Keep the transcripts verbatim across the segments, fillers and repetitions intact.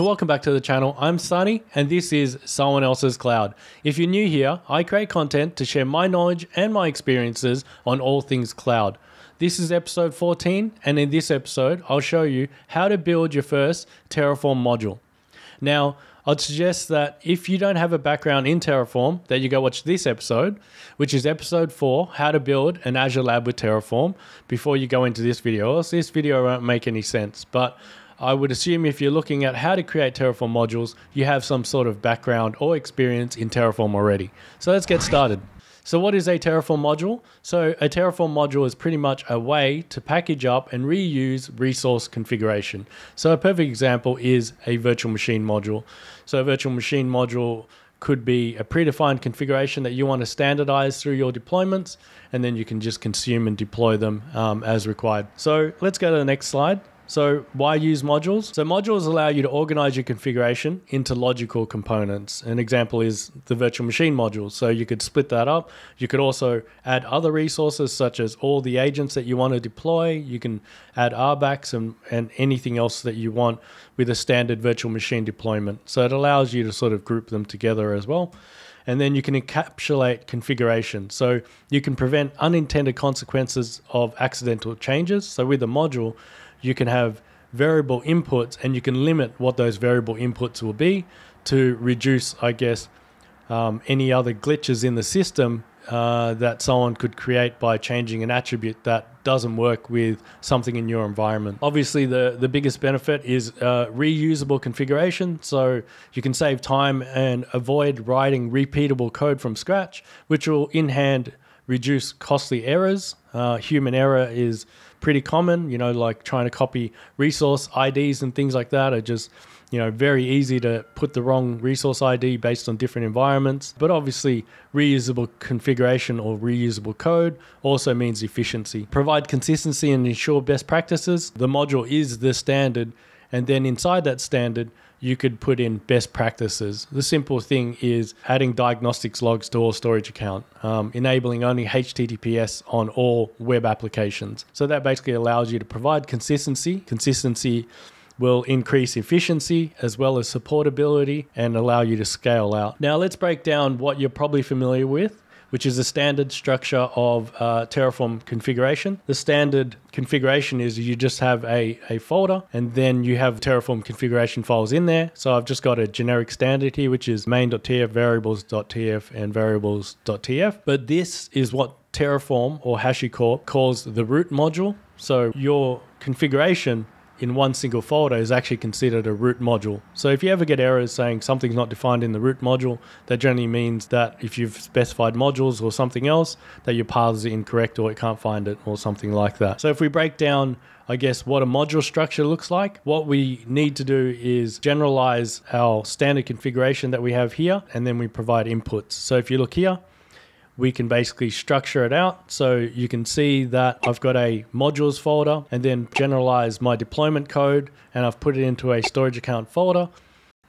So welcome back to the channel. I'm Sunny, and this is Someone Else's Cloud. If you're new here, I create content to share my knowledge and my experiences on all things cloud. This is episode fourteen, and in this episode, I'll show you how to build your first Terraform module. Now, I'd suggest that if you don't have a background in Terraform, that you go watch this episode, which is episode four, how to build an Azure lab with Terraform, before you go into this video, or else this video won't make any sense. But I would assume if you're looking at how to create Terraform modules, you have some sort of background or experience in Terraform already. So let's get started. So what is a Terraform module? So a Terraform module is pretty much a way to package up and reuse resource configuration. So a perfect example is a virtual machine module. So a virtual machine module could be a predefined configuration that you want to standardize through your deployments, and then you can just consume and deploy them um, as required. So let's go to the next slide. So why use modules? So modules allow you to organize your configuration into logical components. An example is the virtual machine module. So you could split that up. You could also add other resources such as all the agents that you want to deploy. You can add R BACs and, and anything else that you want with a standard virtual machine deployment. So it allows you to sort of group them together as well. And then you can encapsulate configuration. So you can prevent unintended consequences of accidental changes. So with a module, you can have variable inputs and you can limit what those variable inputs will be to reduce, I guess, um, any other glitches in the system uh, that someone could create by changing an attribute that doesn't work with something in your environment. Obviously, the, the biggest benefit is uh, reusable configuration. So you can save time and avoid writing repeatable code from scratch, which will in hand reduce costly errors. Uh, human error is pretty common, you know, like trying to copy resource I Ds and things like that are just, you know, very easy to put the wrong resource I D based on different environments. But obviously, reusable configuration or reusable code also means efficiency. Provide consistency and ensure best practices. The module is the standard, and then inside that standard, you could put in best practices. The simple thing is adding diagnostics logs to all storage account, um, enabling only H T T P S on all web applications. So that basically allows you to provide consistency. Consistency will increase efficiency as well as supportability and allow you to scale out. Now let's break down what you're probably familiar with, which is the standard structure of uh, Terraform configuration. The standard configuration is you just have a, a folder and then you have Terraform configuration files in there. So I've just got a generic standard here, which is main.tf, variables.tf, and variables.tf. But this is what Terraform or HashiCorp calls the root module. So your configuration in one single folder is actually considered a root module. So if you ever get errors saying something's not defined in the root module, that generally means that if you've specified modules or something else, that your paths are incorrect or it can't find it or something like that. So if we break down, I guess, what a module structure looks like, what we need to do is generalize our standard configuration that we have here, and then we provide inputs. So if you look here, we can basically structure it out. So you can see that I've got a modules folder and then generalize my deployment code, and I've put it into a storage account folder,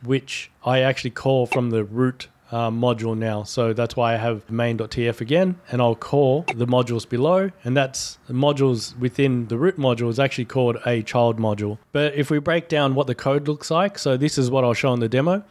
which I actually call from the root uh, module now. So that's why I have main.tf again, and I'll call the modules below, and that's the modules within the root module is actually called a child module. But if we break down what the code looks like, so this is what I'll show in the demo.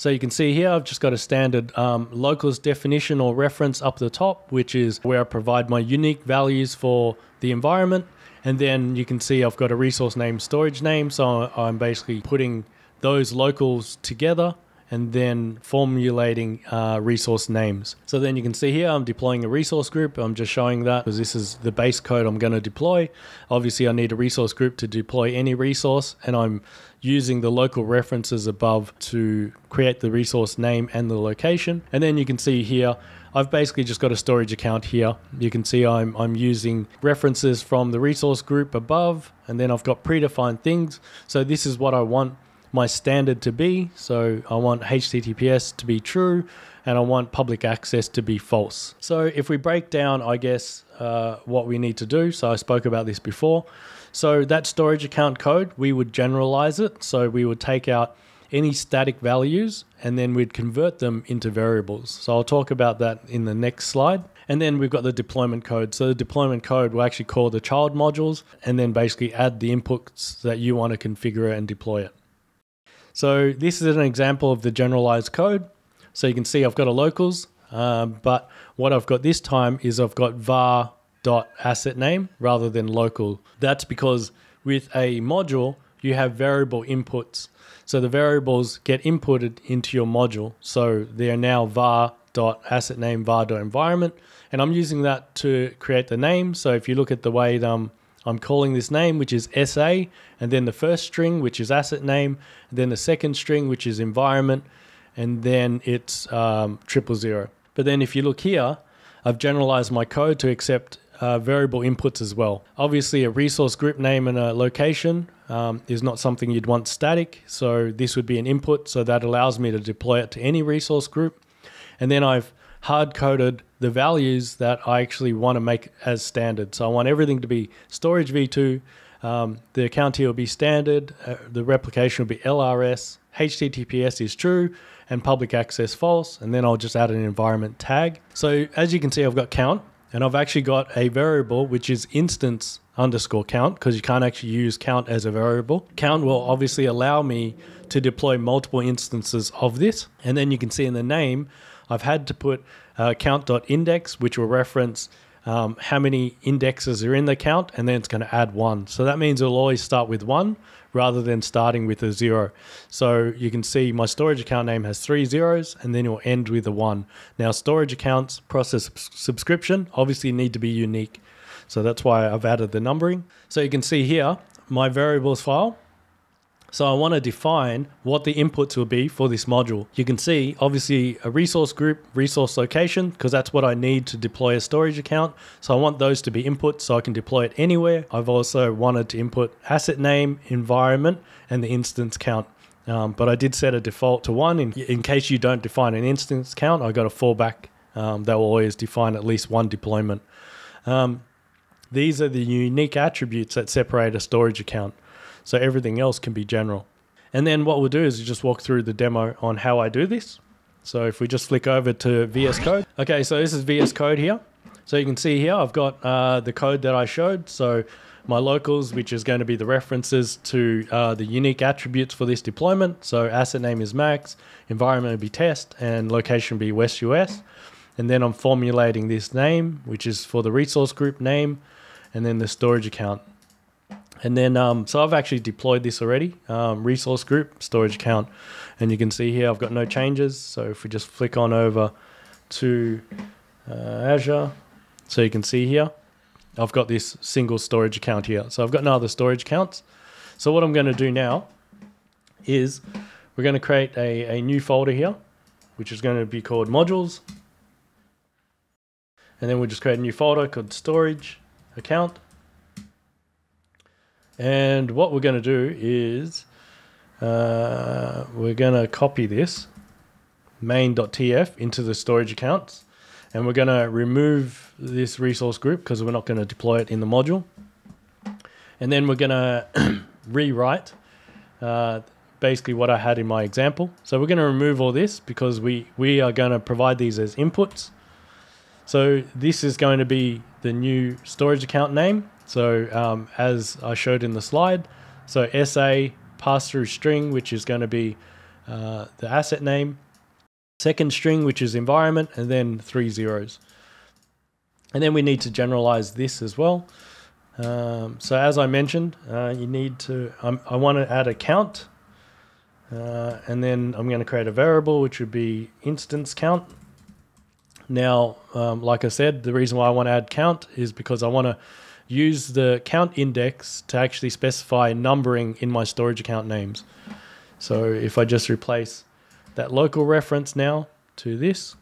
So you can see here, I've just got a standard um, locals definition or reference up the top, which is where I provide my unique values for the environment. And then you can see I've got a resource name, storage name. So I'm basically putting those locals together and then formulating uh, resource names. So then you can see here, I'm deploying a resource group. I'm just showing that because this is the base code I'm going to deploy. Obviously, I need a resource group to deploy any resource, and I'm using the local references above to create the resource name and the location. And then you can see here, I've basically just got a storage account here. You can see I'm, I'm using references from the resource group above, and then I've got predefined things. So this is what I want my standard to be. So I want H T T P S to be true, and I want public access to be false. So if we break down, I guess, uh, what we need to do. So I spoke about this before. So that storage account code, we would generalize it. So we would take out any static values and then we'd convert them into variables. So I'll talk about that in the next slide. And then we've got the deployment code. So the deployment code will actually call the child modules and then basically add the inputs that you want to configure and deploy it. So this is an example of the generalized code. So you can see I've got a locals, um, but what I've got this time is I've got var dot asset name rather than local. That's because with a module, you have variable inputs. So the variables get inputted into your module. So they are now var dot asset name, var dot environment. And I'm using that to create the name. So if you look at the way um, I'm calling this name, which is S A, and then the first string, which is asset name, and then the second string, which is environment, and then it's um, triple zero. But then if you look here, I've generalized my code to accept uh, variable inputs as well. Obviously a resource group name and a location um, is not something you'd want static. So this would be an input. So that allows me to deploy it to any resource group. And then I've hard coded the values that I actually want to make as standard. So I want everything to be storage v two, um, the account here will be standard, uh, the replication will be L R S, H T T P S is true, and public access false, and then I'll just add an environment tag. So as you can see, I've got count, and I've actually got a variable which is instance underscore count, because you can't actually use count as a variable. Count will obviously allow me to deploy multiple instances of this, and then you can see in the name, I've had to put uh, count.index, which will reference um, how many indexes are in the count, and then it's going to add one. So that means it'll always start with one rather than starting with a zero. So you can see my storage account name has three zeros, and then it'll end with a one. Now storage accounts, process subscription, obviously need to be unique. So that's why I've added the numbering. So you can see here, my variables file. So I want to define what the inputs will be for this module. You can see obviously a resource group, resource location, because that's what I need to deploy a storage account. So I want those to be inputs so I can deploy it anywhere. I've also wanted to input asset name, environment, and the instance count. Um, but I did set a default to one in, in case you don't define an instance count. I got a fallback um, that will always define at least one deployment. Um, these are the unique attributes that separate a storage account. So everything else can be general. And then what we'll do is just walk through the demo on how I do this. So if we just flick over to V S Code. Okay, so this is V S Code here. So you can see here, I've got uh, the code that I showed. So my locals, which is going to be the references to uh, the unique attributes for this deployment. So asset name is Max, environment will be test, and location will be West U S. And then I'm formulating this name, which is for the resource group name, and then the storage account. And then, um, so I've actually deployed this already, um, resource group, storage account. And you can see here, I've got no changes. So if we just flick on over to uh, Azure, so you can see here, I've got this single storage account here. So I've got no other storage accounts. So what I'm going to do now is we're going to create a, a new folder here, which is going to be called modules. And then we'll just create a new folder called storage account. And what we're going to do is uh, we're going to copy this main.tf into the storage accounts. And we're going to remove this resource group because we're not going to deploy it in the module. And then we're going to rewrite uh, basically what I had in my example. So we're going to remove all this because we, we are going to provide these as inputs. So this is going to be the new storage account name. So um, as I showed in the slide, so S A pass-through string, which is going to be uh, the asset name, second string, which is environment, and then three zeros. And then we need to generalize this as well. Um, so as I mentioned, uh, you need to, um, I want to add a count, uh, and then I'm going to create a variable, which would be instance count. Now, um, like I said, the reason why I want to add count is because I want to use the count index to actually specify numbering in my storage account names. So if I just replace that local reference now to this,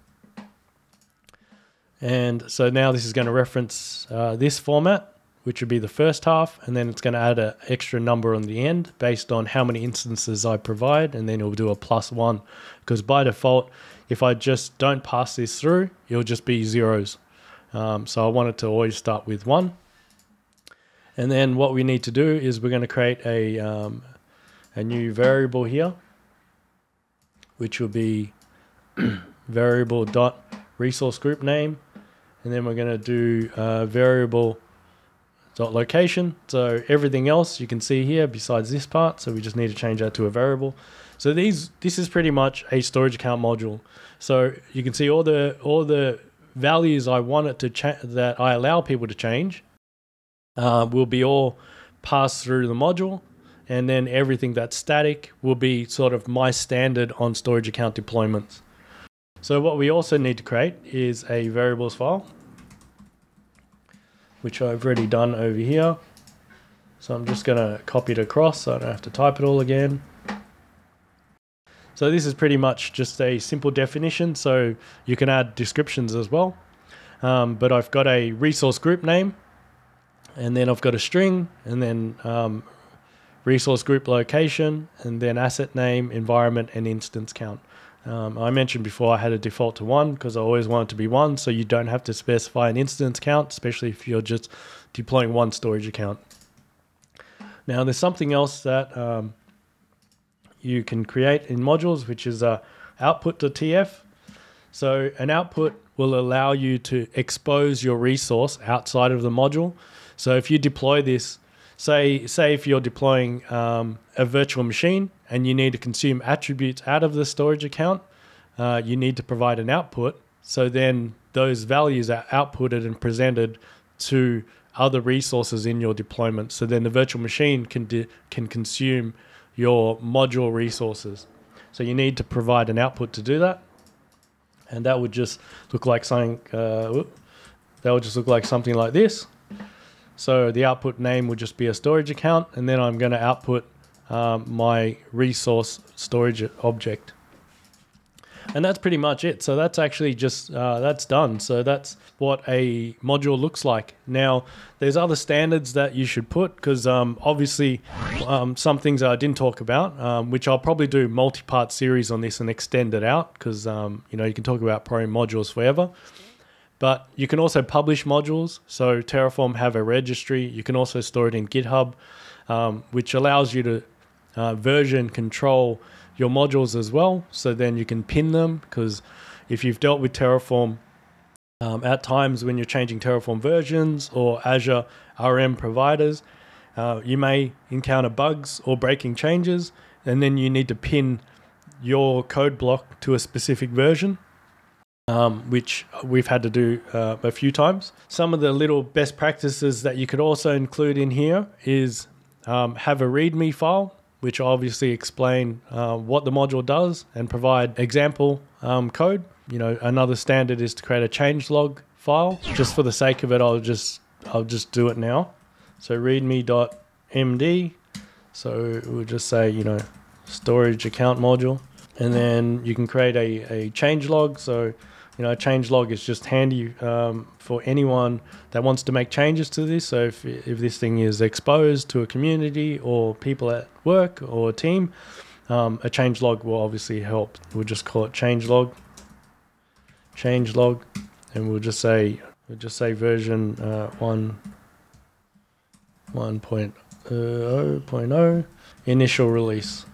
and so now this is going to reference uh, this format, which would be the first half, and then it's going to add an extra number on the end based on how many instances I provide, and then it'll do a plus one, because by default, if I just don't pass this through, it'll just be zeros. Um, so I want it to always start with one. And then what we need to do is we're going to create a, um, a new variable here, which will be variable dot resource group name. And then we're going to do a variable. dot location. So everything else you can see here besides this part. So we just need to change that to a variable. So these this is pretty much a storage account module. So you can see all the all the values I want it to change, that I allow people to change, uh, will be all passed through the module. And then everything that's static will be sort of my standard on storage account deployments. So what we also need to create is a variables file, which I've already done over here. So I'm just going to copy it across so I don't have to type it all again. So this is pretty much just a simple definition. So you can add descriptions as well. Um, but I've got a resource group name, and then I've got a string, and then um, resource group location, and then asset name, environment, and instance count. Um, I mentioned before I had a default to one because I always want it to be one, so you don't have to specify an instance count, especially if you're just deploying one storage account. Now there's something else that um, you can create in modules, which is uh, output dot T F. So an output will allow you to expose your resource outside of the module. So if you deploy this, say, say if you're deploying um, a virtual machine and you need to consume attributes out of the storage account, uh, you need to provide an output. So then those values are outputted and presented to other resources in your deployment. So then the virtual machine can, can consume your module resources. So you need to provide an output to do that. And that would just look like something, uh, whoop, that would just look like something like this. So the output name will just be a storage account, and then I'm going to output Um, my resource storage object, and that's pretty much it. So that's actually just uh, that's done. So that's what a module looks like. Now there's other standards that you should put, because um, obviously um, some things I didn't talk about, um, which I'll probably do multi-part series on this and extend it out, because um, you know, you can talk about pro modules forever. But you can also publish modules. So Terraform have a registry. You can also store it in GitHub, um, which allows you to Uh, version control your modules as well. So then you can pin them, because if you've dealt with Terraform, um, at times when you're changing Terraform versions or Azure R M providers, uh, you may encounter bugs or breaking changes, and then you need to pin your code block to a specific version, um, which we've had to do uh, a few times. Some of the little best practices that you could also include in here is um, have a README file, which obviously explain uh, what the module does and provide example um, code. You know, another standard is to create a changelog file. Just for the sake of it, I'll just I'll just do it now. So readme dot M D. So we'll just say, you know, storage account module, and then you can create a a changelog. So, you know, a changelog is just handy um, for anyone that wants to make changes to this. So if, if this thing is exposed to a community or people at work or a team, um, a changelog will obviously help. We'll just call it changelog, changelog, and we'll just say we'll just say version uh, one one point oh point oh initial release.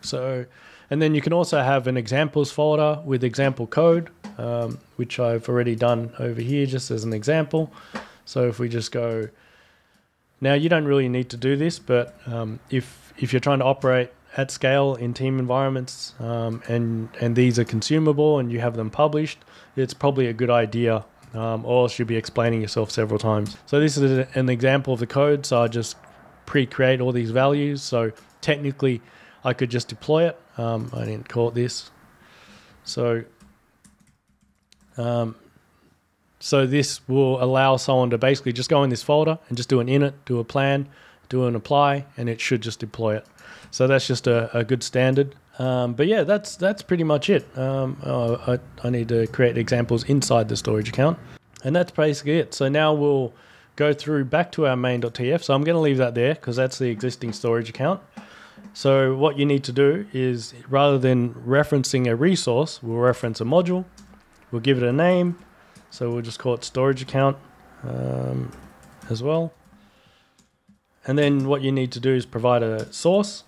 So, and then you can also have an examples folder with example code, Um, which I've already done over here just as an example. So if we just go, now you don't really need to do this, but um, if if you're trying to operate at scale in team environments, um, and and these are consumable and you have them published, it's probably a good idea, um, or else you'll be explaining yourself several times. So this is an example of the code. So I just pre-create all these values. So technically I could just deploy it. Um, I didn't call it this. So Um, so this will allow someone to basically just go in this folder and just do an init, do a plan, do an apply, and it should just deploy it. So that's just a, a good standard. Um, but yeah, that's that's pretty much it. Um, oh, I, I need to create examples inside the storage account, and that's basically it. So now we'll go through back to our main dot T F. So I'm going to leave that there because that's the existing storage account. So what you need to do is, rather than referencing a resource, we'll reference a module. We'll give it a name, so we'll just call it storage account um, as well. And then what you need to do is provide a source,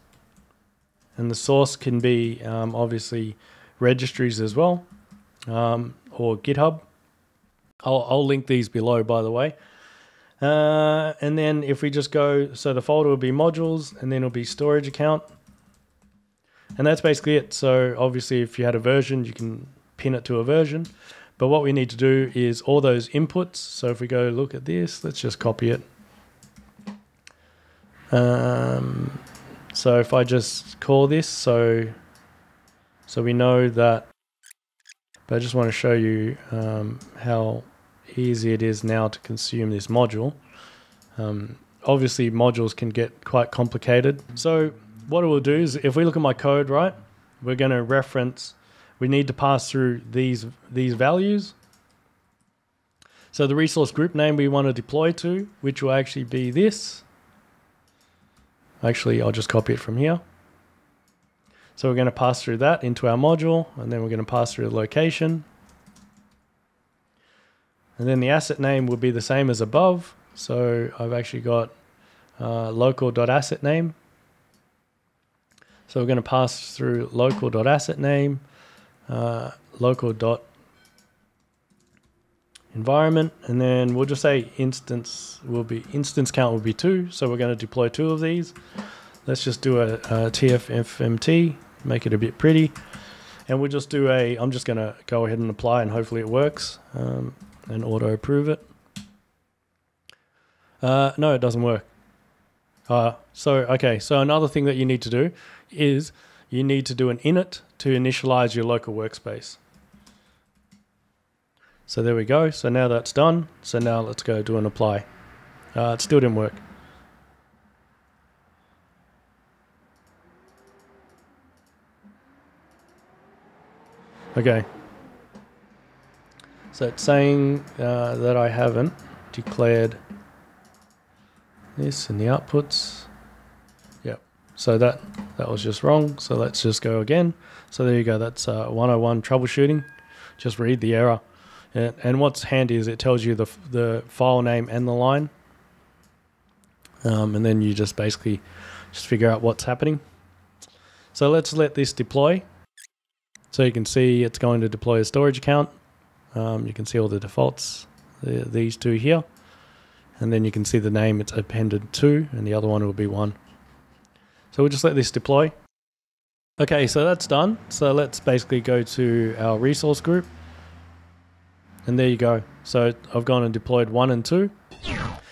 and the source can be um, obviously registries as well, um, or GitHub. I'll, I'll link these below, by the way. Uh, and then if we just go, so the folder will be modules, and then it'll be storage account. And that's basically it. So obviously if you had a version, you can pin it to a version. But what we need to do is all those inputs. So if we go look at this, let's just copy it. Um, so if I just call this, so so we know that, but I just want to show you um, how easy it is now to consume this module. Um, obviously modules can get quite complicated. So what it will do is if we look at my code, right, we're going to reference, we need to pass through these, these values. So the resource group name we want to deploy to, which will actually be this. Actually, I'll just copy it from here. So we're going to pass through that into our module, and then we're going to pass through the location. And then the asset name will be the same as above. So I've actually got uh, local.asset name. So we're going to pass through local.asset name, uh, local.environment, and then we'll just say instance will be instance count will be two. So we're going to deploy two of these. Let's just do a, a T F F M T, make it a bit pretty, and we'll just do a. I'm just going to go ahead and apply, and hopefully it works, um, and auto approve it. Uh, no, it doesn't work. Uh, so, okay, so another thing that you need to do is you need to do an init to initialize your local workspace. So there we go. So now that's done. So now let's go do an apply. Uh, it still didn't work. Okay. So it's saying uh, that I haven't declared this in the outputs. Yep. So that that was just wrong. So let's just go again. So there you go. That's uh, one oh one troubleshooting. Just read the error. And, and what's handy is it tells you the the file name and the line. Um, and then you just basically just figure out what's happening. So let's let this deploy. So you can see it's going to deploy a storage account. Um, you can see all the defaults. The, these two here. And then you can see the name it's appended to, and the other one will be one. So we'll just let this deploy. Okay, so that's done. So let's basically go to our resource group. And there you go. So I've gone and deployed one and two.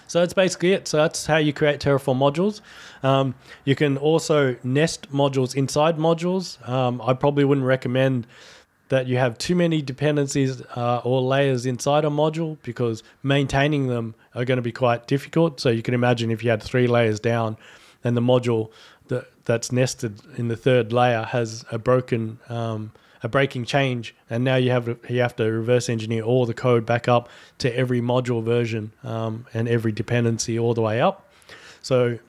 So that's basically it. So that's how you create Terraform modules. Um, you can also nest modules inside modules. Um, I probably wouldn't recommend that you have too many dependencies uh, or layers inside a module, because maintaining them are going to be quite difficult. So you can imagine if you had three layers down and the module that, that's nested in the third layer has a broken, um, a breaking change, and now you have to, you have to reverse engineer all the code back up to every module version um, and every dependency all the way up. So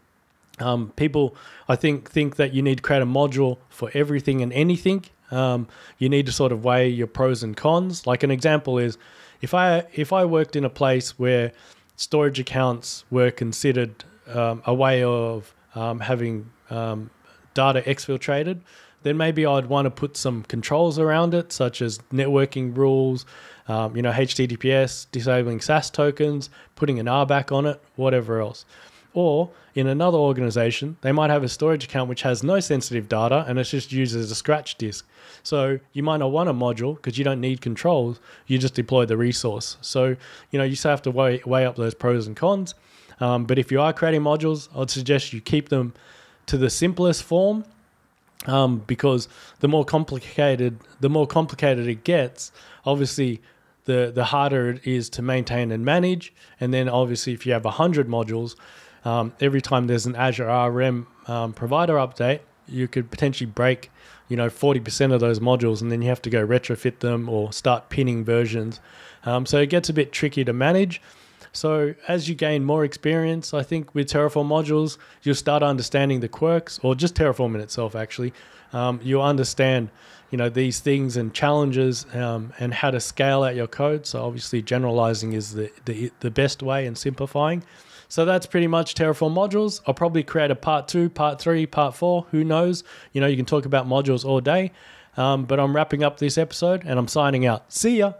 um, people, I think, think that you need to create a module for everything and anything. Um, you need to sort of weigh your pros and cons. Like an example is, if I if I worked in a place where storage accounts were considered um, a way of um, having um, data exfiltrated, then maybe I'd want to put some controls around it, such as networking rules, um, you know, H T T P S, disabling S A S tokens, putting an R B A C on it, whatever else. Or in another organization, they might have a storage account which has no sensitive data and it's just used as a scratch disk. So you might not want a module because you don't need controls. You just deploy the resource. So, you know, you just have to weigh, weigh up those pros and cons. Um, but if you are creating modules, I'd suggest you keep them to the simplest form, um, because the more complicated, the more complicated it gets, obviously, the, the harder it is to maintain and manage. And then obviously if you have one hundred modules, Um, every time there's an Azure R M um, provider update, you could potentially break, you know, forty percent of those modules, and then you have to go retrofit them or start pinning versions. Um, so it gets a bit tricky to manage. So as you gain more experience, I think with Terraform modules, you'll start understanding the quirks, or just Terraform in itself, actually. Um, you'll understand, you know, these things and challenges um, and how to scale out your code. So obviously generalizing is the, the, the best way, and simplifying. So that's pretty much Terraform modules. I'll probably create a part two, part three, part four, who knows? You know, you can talk about modules all day, um, but I'm wrapping up this episode and I'm signing out. See ya.